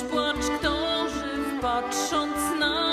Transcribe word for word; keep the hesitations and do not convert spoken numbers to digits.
Toż płacz, kto żyw, patrząc na